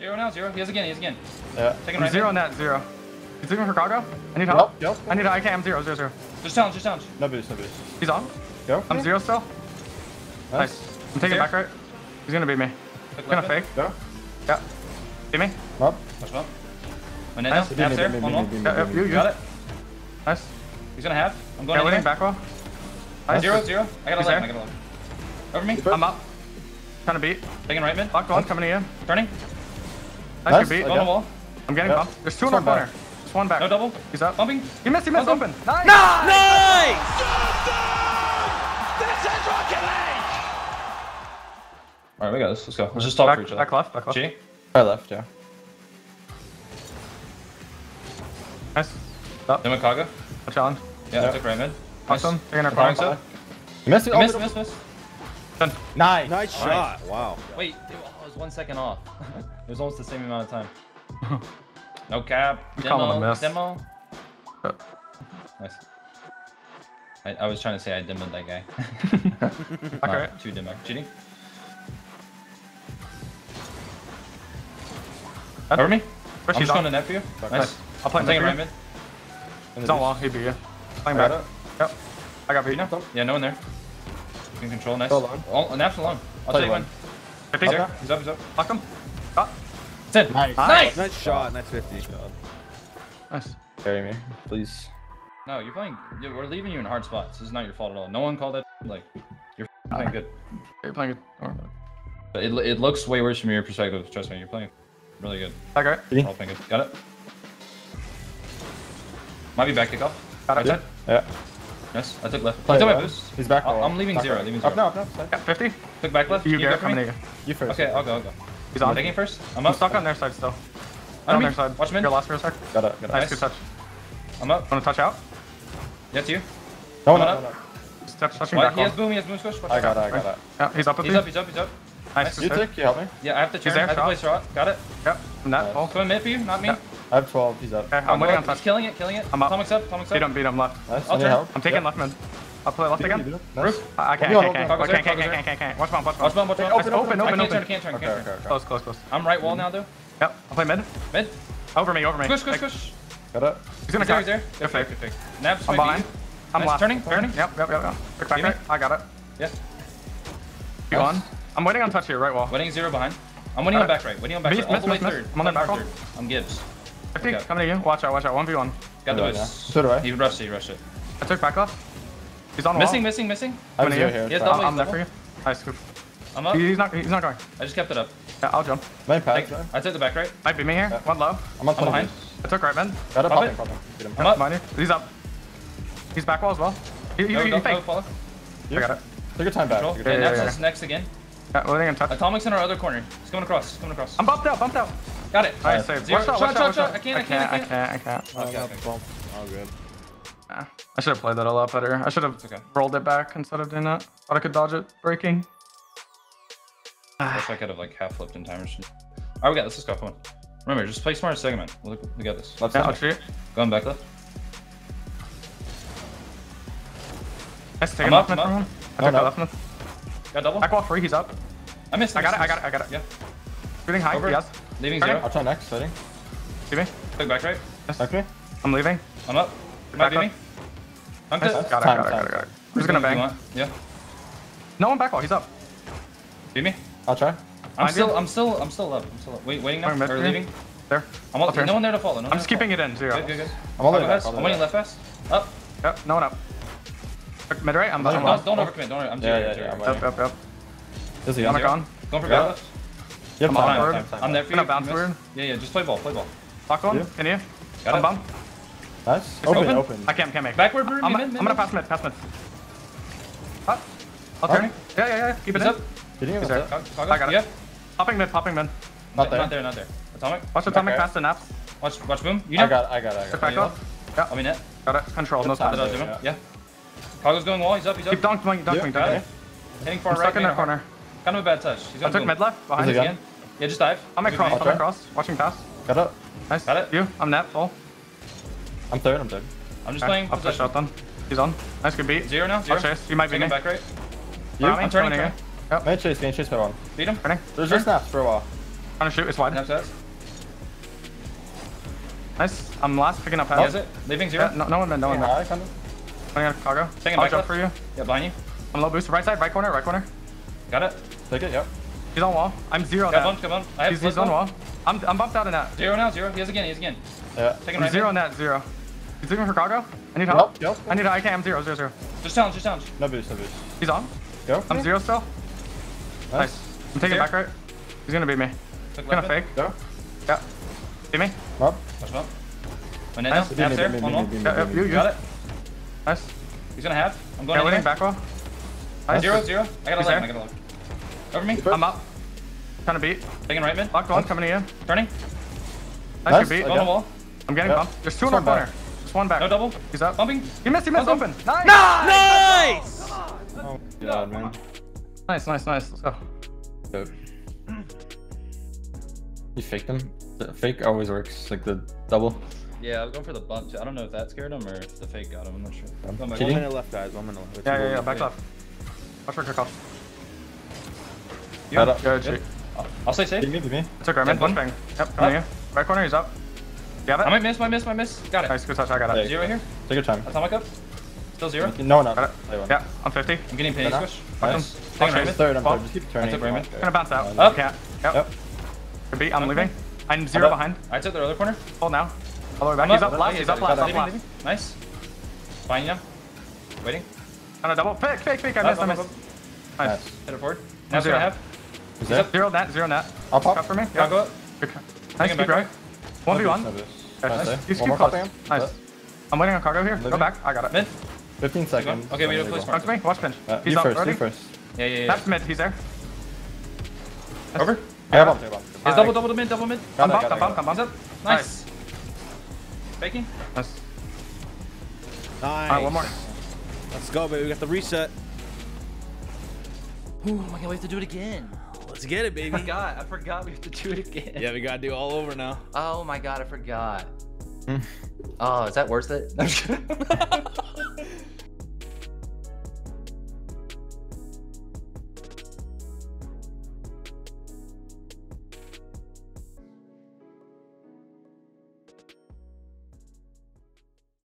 Zero now, zero. He has again, he has again. Yeah. Taking right zero on that, zero. He's looking for cargo. I need help. Yep. I need help. I'm zero, zero, zero. There's challenge, there's challenge. No boost, no boost. He's on. Go. I'm zero still. Nice. I'm taking back right. He's gonna beat me. He's gonna fake. Go. Yeah. Beat me. Up. Watch him up. Nice. Half's there. One more. You got it. Nice. He's gonna half. I'm going in back row. Zero, zero. I gotta lag, I gotta lag. Over me. I'm up. Trying to beat. Taking right mid. Locked one. Coming in. Turning. Nice beat. On the wall. I'm getting bumped. There's two in our corner. Just one back. No double. He's up. Bumping. He missed open. Nice! Nice! This is Rocket League! Alright, we got this. Let's go. Let's just talk for each other. Back left, back left. G? Right left, yeah. Nice. Up. Demakaga. Watch on. Yeah, I took right mid. Awesome. Taking our corner. You missed it. Missed. Done. Nice. Nice shot. Wow. Wait, I was 1 second off. It was almost the same amount of time. No cap. Demo. Oh. Nice. I was trying to say I demoed that guy. Okay. Two demo. Cheating. Over me. I'm just going to net for you. Nice. Nice. I'll play right mid. It's not long. He'd be you. Playing back. Yep. I got beat now. Yeah, no one there. You can control, nice. Oh, Nap's alone. I'll tell you when. He's up, he's up. Lock him. Up. It's in. Nice. Nice shot. Nice 50. Nice. Carry me, please. No, you're playing. We're leaving you in hard spots. This is not your fault at all. No one called it. Like, you're playing good. You're playing good. But it looks way worse from your perspective. Trust me, you're playing really good. Okay. You're all playing good. Got it. Might be back kickoff. Got it. Yeah. Yes, I took left. I took my boost. He's back. I'm leaving back zero. Right. Leaving zero. Up now, up now. Yeah, 50. Took back left. You go for me. You first. Okay, I'll go. He's on. Taking first. I'm stuck on their side still. I'm on their side. Watch him in. You're lost for a sec. Got it. Nice, good touch. I'm up. Want to touch out? Yeah, to you. No. He's touching back. He has boom. He has boom squish. I got it. Yeah, he's up with me. He's up. Nice. You take. You help me. Yeah, I have to turn. I have to play shot. Got it. Yep. That. Coming mid for you, not me. I have 12, he's up. Okay, I'm waiting on touch. He's killing it. I'm up. Tomic's up. Beat him, left. Nice. I'll turn. I'm taking left mid. I'll play left again. Roof. I can't. Watch bomb. Open. Can't turn. Close. I'm right wall now, though. Yep, I'll play mid. Over me. Push. Got it. He's gonna cut. They're fake. Nabs, I'm behind. I'm left. Turning. Yep. Quick back right. I got it. Yeah. You on? I'm waiting on touch here, right wall. Waiting zero behind. I'm waiting on back right. All the way third. I'm on their back wall. I'm Gibbs. I think coming to you. Watch out. 1v1. Got the ice. So do I. He rushed it. I took back off. He's on missing. I'm here. He has double. I'm there for you. Nice. I'm up. He's not going. I just kept it up. Yeah, I'll jump. I took the back right. Might be me here. Yeah. One low. I'm behind. I took right mid. Got it. I'm up. Mine here. He's up. He's back wall as well. You fake. I got it. Take your time back. Naps is next again. Atomic's in our other corner. He's coming across. I'm bumped out. Got it. Alright, save. Shot. I can't. I got bump. All good. Nah, I should have played that a lot better. I should have rolled it back instead of doing that. Thought I could dodge it breaking. I wish I could have like half flipped in time. Alright, we got this. Let's go. Come on. Remember, just play smart segment. We got this. Left side. Yeah, going back left. Nice. Take left mid for him. I took left mid. Got double. Back wall free. He's up. I missed. I got it. Yeah. Shooting high. Yes. Leaving zero. I'll try next. Setting. See me. Click back right. Yes. Okay. I'm leaving. I'm up. Back me. I'm good. Got it. Who's gonna bang? Yeah. No one back wall. He's up. See me. I'll try. I'm still up. Waiting now. Or leaving. There. I'm up. No one there to follow. I'm just keeping it in. Zero. Good. I'm all the way back. I'm waiting left fast. Up. Yep. No one up. Mid right. I'm up. Don't overcommit. Don't overcommit. I'm zero. Up. Is he on? Going for left. Yeah, I'm there for you. I'm bounce forward. Yeah, just play ball. Lock on, in here. Got it. Bomb. Nice. Open. I can't make it. Backward, Bruno. I'm gonna pass mid. Up. I'll turn. Yeah. Keep it up. I got it. Popping mid. Not there. Atomic. Watch Atomic pass the naps. Watch boom. You know. I got it. Back off. Yeah. I mean it. Got it. Control. No time. Yeah. Cargo's going wall. He's up. Keep dunking. Hitting far right. Stuck in that corner. Kind of a bad touch. I took mid left. Behind again. Yeah, just dive. I'm across. Watching pass. Got it. Nice. Got it. You? I'm net full. I'm third. I'm just playing. Up the shot then. He's on. Nice, good beat. Zero now. I'll chase. You might be me. Back right. I'm turning again. Yep. Mid chase. Beat him. There's just snaps for a while. Counter shoot, it's wide. Nice. I'm last, picking up half. Is it? Leaving zero? Yeah, no, no one, man. Coming out of cargo. Taking I'll back jump left. For you. Yeah, behind you. I'm low boost. Right side, right corner, right corner. Got it. Take it, yep. He's on wall. I'm zero now. Come on, come on. He's on wall. I'm bumped out in that. Zero now, zero. He is again, he is again. Yeah. Taking right zero in that, zero. He's looking for cargo. I need help. Nope. I need help. I can't. I'm zero, zero, zero. Just challenge, just challenge. No boost, no boost. He's on. Go. I'm zero still. Nice. I'm taking back right. He's gonna beat me. He's gonna fake. Go. Yeah. Beat me. Up. Watch him up. When in nice. Half there. One more. Got it. Nice. He's gonna half. I'm going in back row. Zero, zero. I gotta lag. I gotta lag. Over me. I'm up. Trying to beat. Taking right mid. Locked one. Coming to you. Turning. Nice. Beat. On the wall. I'm getting bumped. There's two in our corner. Just one back. No double. He's up. Bumping. He missed open. Nice. Nice. Oh my god, man. Nice, nice, nice. Let's go. Dope. You faked him? The fake always works, like the double. Yeah, I was going for the bump too. I don't know if that scared him or if the fake got him. I'm not sure. I'm 1 minute left, guys. 1 minute left. Yeah, yeah, yeah. Back left. Watch for kickoff. Yeah, good. Yep. I'll stay safe. It's okay, man. One bang. Yep, coming here. Right corner, he's up. You have it? I might miss, might miss. Got it. Nice, good touch. I got it. Zero here. Take your time. That's on my cup. Still zero? No, no. Yeah, I'm 50. I'm getting penny squish. Nice. I'm third. I'm third. Just keep turning. I'm gonna bounce out. Up. Yeah. Yep. I'm leaving. I'm zero behind. I took the other corner. Hold now. All the way back. He's up last. He's up last. Nice. Fine now. Waiting. On a double. Pick, pick, pick. I missed. I missed. Nice. Hit it forward. Now zero. He's up. Zero net. Zero net. I'll pop for me. I'll go up. Nice. Keep right. 1v1. Nice. Just keep close. Nice. I'm waiting on cargo here. Go back. I got it. Mid. 15 seconds. Okay, we need to push. Watch me. Watch pinch. He's up. Ready? Yeah, yeah, yeah. That's mid. He's there. Over. Yeah, I have him. He's double, double to mid, double mid. I'm bumped, I'm bumped. Nice. Faking. Nice. Nice. Alright, one more. Let's go, baby. We got the reset. Ooh, I can't wait to do it again. Let's get it, baby. I forgot we have to do it again. Yeah, we gotta do it all over now. Oh my god, I forgot. Oh, is that worth it?